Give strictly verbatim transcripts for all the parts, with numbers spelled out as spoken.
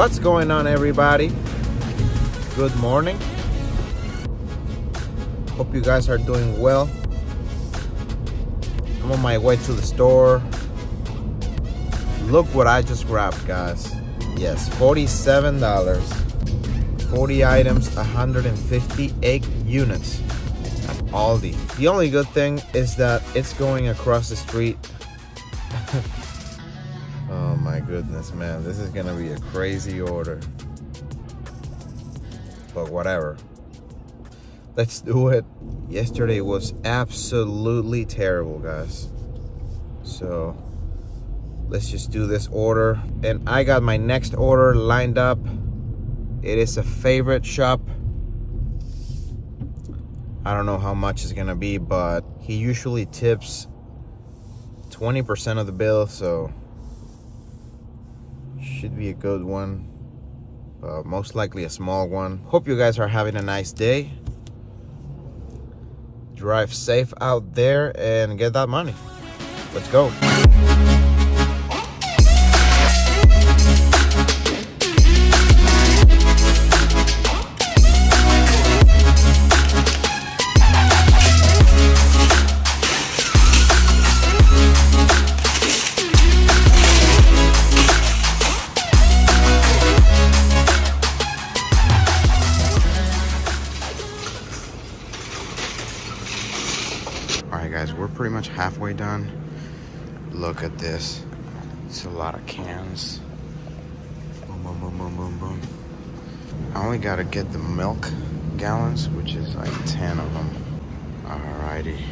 What's going on, everybody? Good morning. Hope you guys are doing well. I'm on my way to the store. Look what I just grabbed, guys. Yes, forty-seven dollars. forty items, one hundred fifty-eight units at Aldi. The only good thing is that it's going across the street. Oh my goodness, man. This is gonna be a crazy order. But whatever. Let's do it. Yesterday was absolutely terrible, guys. So let's just do this order. And I got my next order lined up. It is a favorite shop. I don't know how much it's gonna be, but he usually tips twenty percent of the bill, so should be a good one. Uh, most likely a small one. Hope you guys are having a nice day. Drive safe out there and get that money. Let's go. Guys, we're pretty much halfway done. Look at this. It's a lot of cans. Boom, boom, boom, boom, boom, boom. I only gotta get the milk gallons, which is like ten of them. Alrighty.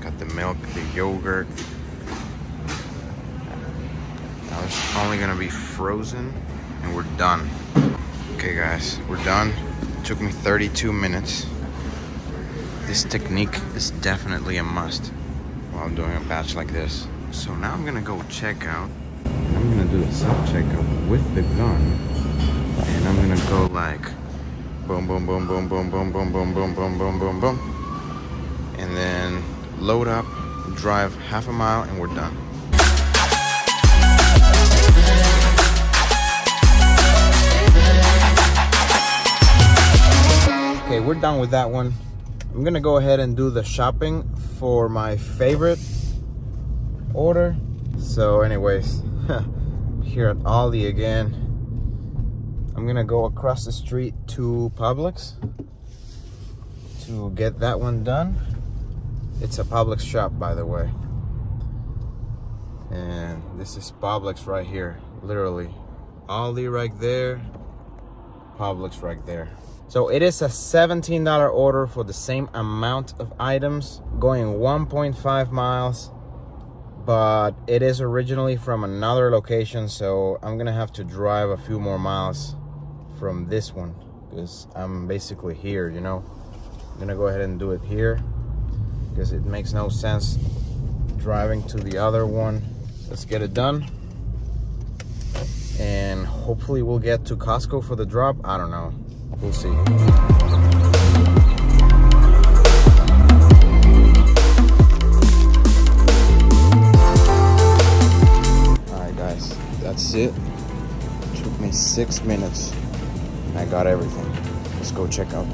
Got the milk, the yogurt. Now it's only gonna be frozen, and we're done. Okay, guys, we're done. It took me thirty-two minutes. This technique is definitely a must while I'm doing a batch like this. So now I'm gonna go check out. I'm gonna do a self-checkout with the gun. And I'm gonna go like boom, boom, boom, boom, boom, boom, boom, boom, boom, boom, boom, boom, boom. And then load up, drive half a mile, and we're done. Okay, we're done with that one. I'm gonna go ahead and do the shopping for my favorite order. So anyways, here at Aldi again. I'm gonna go across the street to Publix to get that one done. It's a Publix shop, by the way. And this is Publix right here, literally. Aldi right there, Publix right there. So it is a seventeen dollar order for the same amount of items, going one point five miles, but it is originally from another location, so I'm gonna have to drive a few more miles from this one, because I'm basically here, you know? I'm gonna go ahead and do it here, because it makes no sense driving to the other one. Let's get it done. And hopefully we'll get to Costco for the drop, I don't know. We'll see. Alright guys, that's it. It took me six minutes. I got everything. Let's go check out.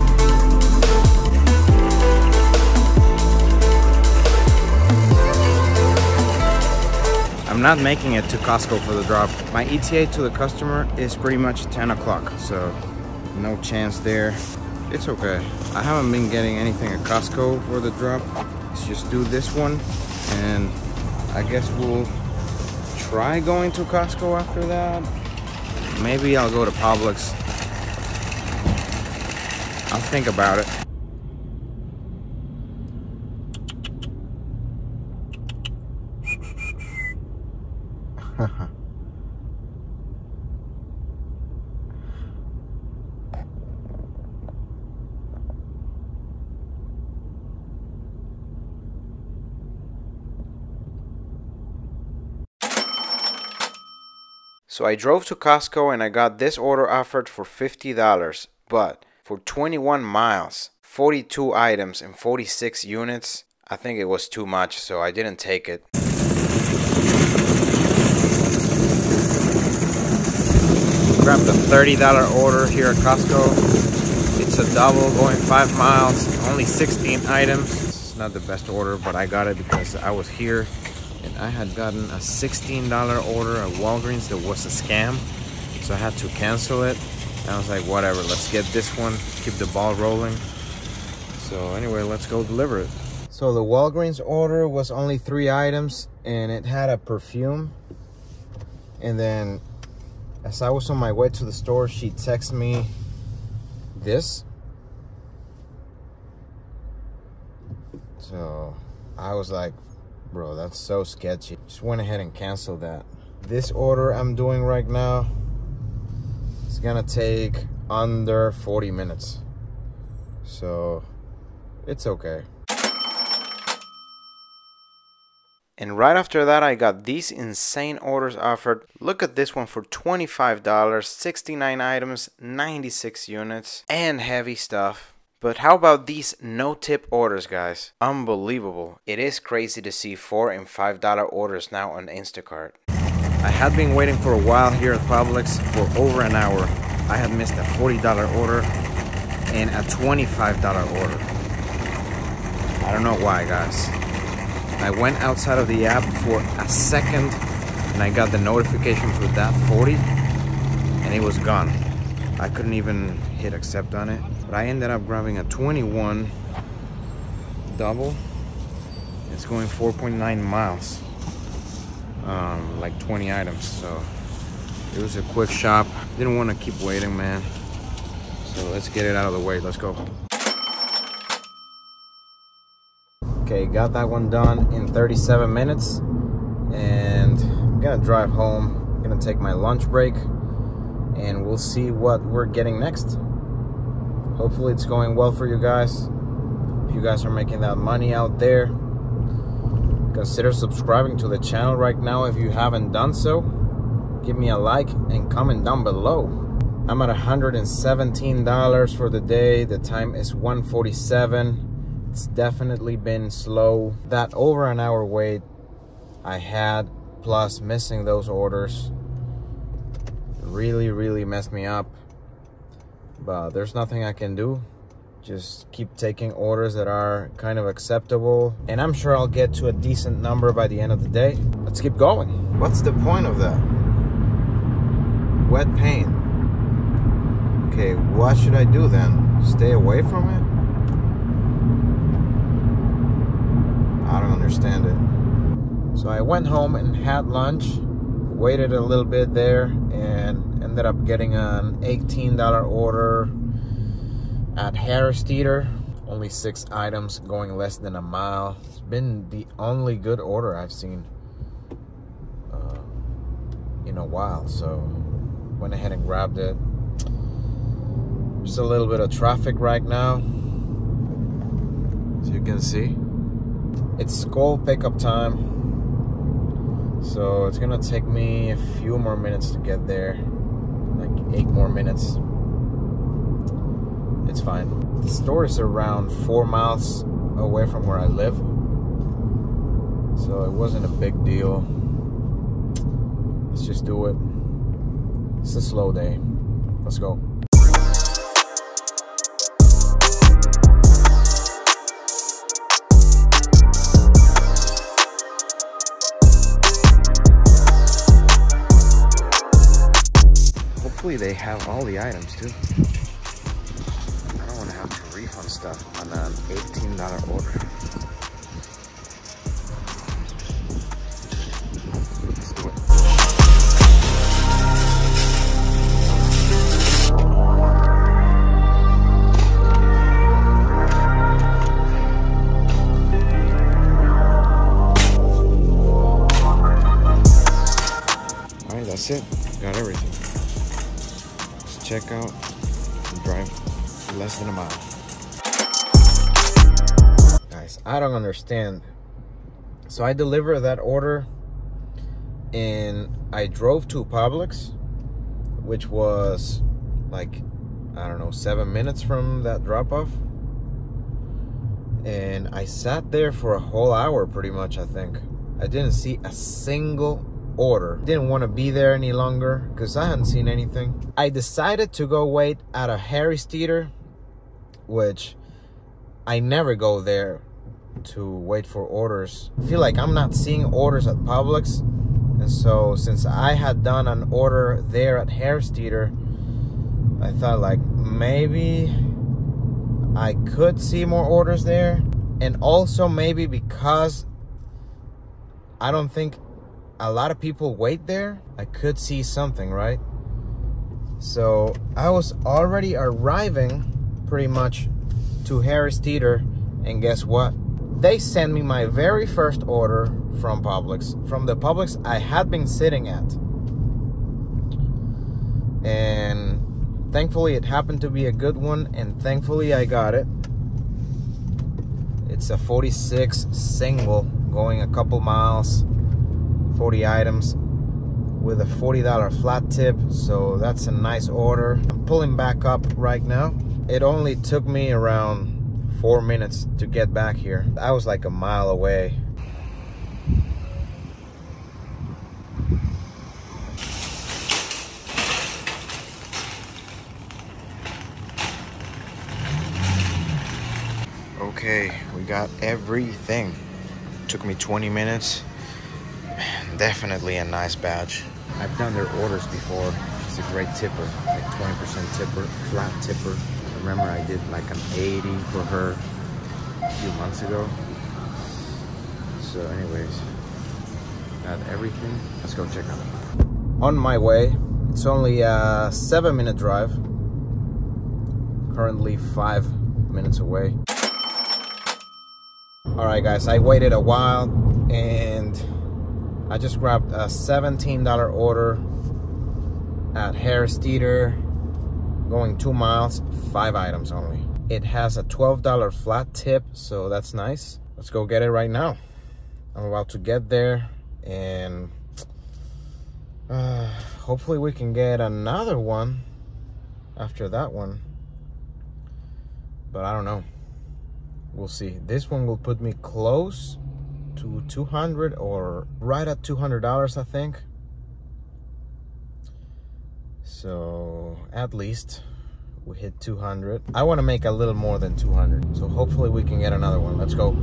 I'm not making it to Costco for the drop. My E T A to the customer is pretty much ten o'clock, so no chance there. It's okay. I haven't been getting anything at Costco for the drop. Let's just do this one, and I guess we'll try going to Costco after that. Maybe I'll go to Publix. I'll think about it. So I drove to Costco and I got this order offered for fifty dollars, but for twenty-one miles, forty-two items, and forty-six units, I think it was too much, so I didn't take it. grabbed a thirty dollar order here at Costco. It's a double going five miles, only sixteen items. It's not the best order, but I got it because I was here and I had gotten a sixteen dollar order at Walgreens that was a scam. So I had to cancel it. And I was like, whatever, let's get this one, keep the ball rolling. So anyway, let's go deliver it. So the Walgreens order was only three items and it had a perfume. And then as I was on my way to the store, she texted me this. So I was like, bro, that's so sketchy. Just went ahead and canceled that. This order I'm doing right now is gonna take under forty minutes. So it's okay. And right after that, I got these insane orders offered. Look at this one for twenty-five dollars, sixty-nine items, ninety-six units, and heavy stuff. But how about these no-tip orders, guys? Unbelievable. It is crazy to see four dollar and five dollar orders now on Instacart. I had been waiting for a while here at Publix for over an hour. I had missed a forty dollar order and a twenty-five dollar order. I don't know why, guys. I went outside of the app for a second and I got the notification for that forty and it was gone. I couldn't even hit accept on it. But I ended up grabbing a twenty-one double. It's going four point nine miles, um, like twenty items. So it was a quick shop. Didn't want to keep waiting, man. So let's get it out of the way. Let's go. Okay, got that one done in thirty-seven minutes and I'm gonna drive home. I'm gonna take my lunch break and we'll see what we're getting next. Hopefully it's going well for you guys. If you guys are making that money out there, consider subscribing to the channel right now if you haven't done so. Give me a like and comment down below. I'm at one hundred seventeen dollars for the day. The time is one forty-seven. It's definitely been slow. That over an hour wait I had, plus missing those orders, really, really messed me up. But there's nothing I can do. Just keep taking orders that are kind of acceptable. And I'm sure I'll get to a decent number by the end of the day. Let's keep going. What's the point of that? Wet paint. Okay, what should I do then? Stay away from it? I don't understand it. So I went home and had lunch, waited a little bit there, and ended up getting an eighteen dollar order at Harris Teeter. Only six items, going less than a mile. It's been the only good order I've seen uh, in a while, so went ahead and grabbed it. Just a little bit of traffic right now, as you can see. It's school pickup time, so it's gonna take me a few more minutes to get there, like eight more minutes. It's fine. The store is around four miles away from where I live, so it wasn't a big deal. Let's just do it. It's a slow day. Let's go. They have all the items too. I don't want to have to refund stuff on an eighteen dollar order. Let's do it. Alright, that's it. Got everything. Check out and drive less than a mile. Guys, I don't understand. So I delivered that order and I drove to Publix, which was like, I don't know, seven minutes from that drop off. And I sat there for a whole hour pretty much, I think. I didn't see a single order. Didn't want to be there any longer because I hadn't seen anything. I decided to go wait at a Harris Teeter, which I never go there to wait for orders. I feel like I'm not seeing orders at Publix. And so since I had done an order there at Harris Teeter, I thought like maybe I could see more orders there. And also maybe because I don't think a lot of people wait there, I could see something, right? So I was already arriving pretty much to Harris Teeter, and guess what? They sent me my very first order from Publix, from the Publix I had been sitting at. And thankfully it happened to be a good one, and thankfully I got it. It's a forty-six single going a couple miles, forty items with a forty dollar flat tip, so that's a nice order. I'm pulling back up right now. It only took me around four minutes to get back here. I was like a mile away. Okay, we got everything. Took me twenty minutes. Man, definitely a nice batch. I've done their orders before. It's a great tipper, like twenty percent tipper, flat tipper. I remember I did like an eighty for her a few months ago. So anyways, got everything. Let's go check on it. On my way, it's only a seven minute drive. Currently five minutes away. All right, guys, I waited a while and I just grabbed a seventeen dollar order at Harris Teeter, going two miles, five items only. It has a twelve dollar flat tip, so that's nice. Let's go get it right now. I'm about to get there, and uh, hopefully we can get another one after that one, but I don't know. We'll see. This one will put me close to two hundred dollars or right at two hundred dollars, I think. So at least we hit two hundred dollars. I want to make a little more than two hundred dollars. So hopefully we can get another one. Let's go.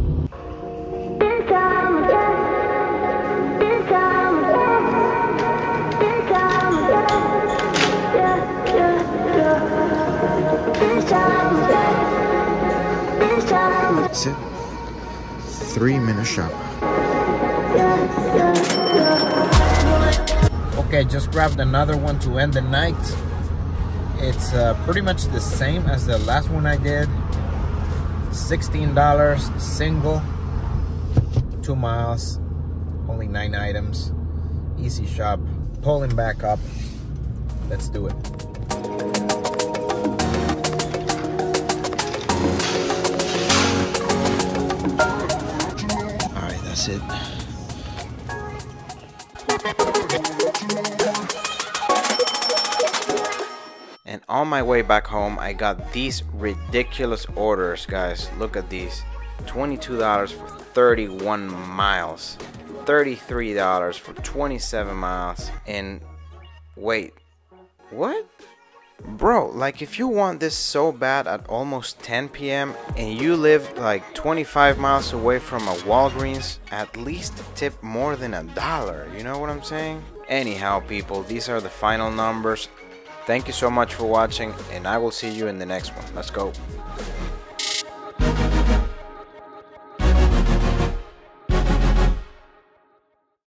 That's it. Three minute shop. Okay, just grabbed another one to end the night. It's uh, pretty much the same as the last one I did. sixteen dollars single, two miles, only nine items. Easy shop, pulling back up. Let's do it. That's it. And on my way back home, I got these ridiculous orders, guys. Look at these. twenty-two dollars for thirty-one miles. thirty-three dollars for twenty-seven miles. And wait, what? Bro, like if you want this so bad at almost ten p m and you live like twenty-five miles away from a Walgreens, at least tip more than a dollar, you know what I'm saying? Anyhow, people, these are the final numbers. Thank you so much for watching, and I will see you in the next one. Let's go.